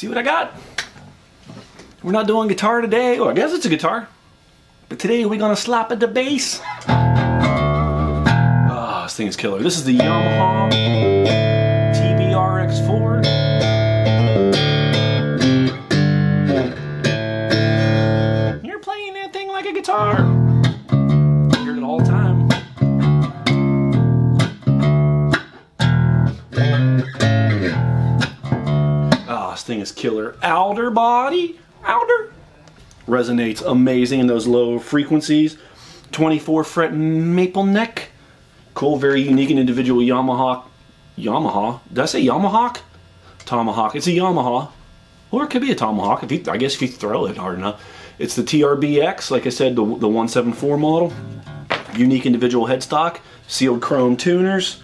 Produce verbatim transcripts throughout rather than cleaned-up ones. See what I got? We're not doing guitar today. Oh, I guess it's a guitar. But today we're gonna slap at the bass. Oh, this thing is killer. This is the Yamaha T R B X one seventy-four. Guitar. I hear it all the time. Oh, this thing is killer. Outer body, outer resonates amazing in those low frequencies. twenty-four fret maple neck. Cool, very unique and individual Yamaha. Yamaha. Did I say Yamaha? Tomahawk. It's a Yamaha. Or it could be a Tomahawk, if you, I guess if you throw it hard enough. It's the T R B X, like I said, the, the one seventy-four model. Unique individual headstock, sealed chrome tuners,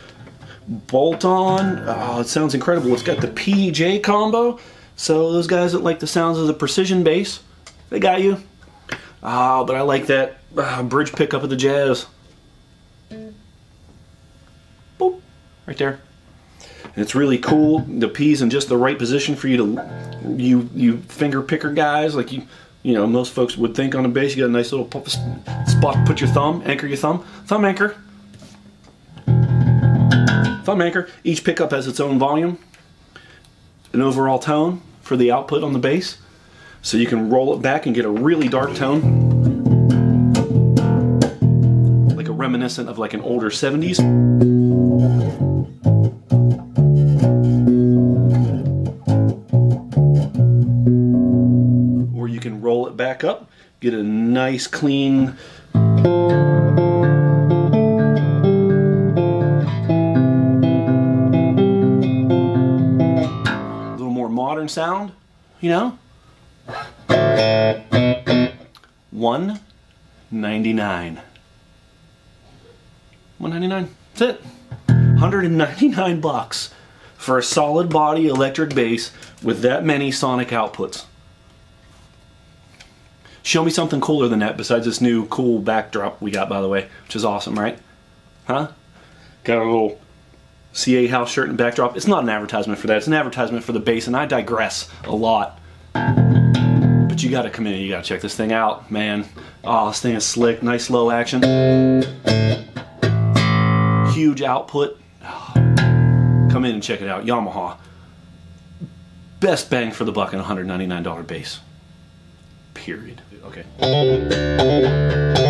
bolt on. Oh, it sounds incredible. It's got the P J combo. So those guys that like the sounds of the precision bass, they got you. Ah, oh, but I like that uh, bridge pickup of the jazz. Boop, right there. And it's really cool. The P's in just the right position for you to, you you finger picker guys, like you, you know, most folks would think on a bass you got a nice little spot to put your thumb, anchor your thumb, thumb anchor, thumb anchor. Each pickup has its own volume, an overall tone for the output on the bass, so you can roll it back and get a really dark tone, like a reminiscent of like an older seventies. Roll it back up, get a nice clean little more modern sound, you know. one ninety-nine. one ninety-nine. That's it. one hundred ninety-nine bucks for a solid body electric bass with that many sonic outputs. Show me something cooler than that besides this new cool backdrop we got, by the way, which is awesome, right? Huh? Got a little C A House shirt and backdrop. It's not an advertisement for that. It's an advertisement for the bass, and I digress a lot. But you gotta come in and you gotta check this thing out, man. Oh, this thing is slick. Nice low action. Huge output. Come in and check it out. Yamaha. Best bang for the buck in a one hundred ninety-nine dollar bass. Period. Okay.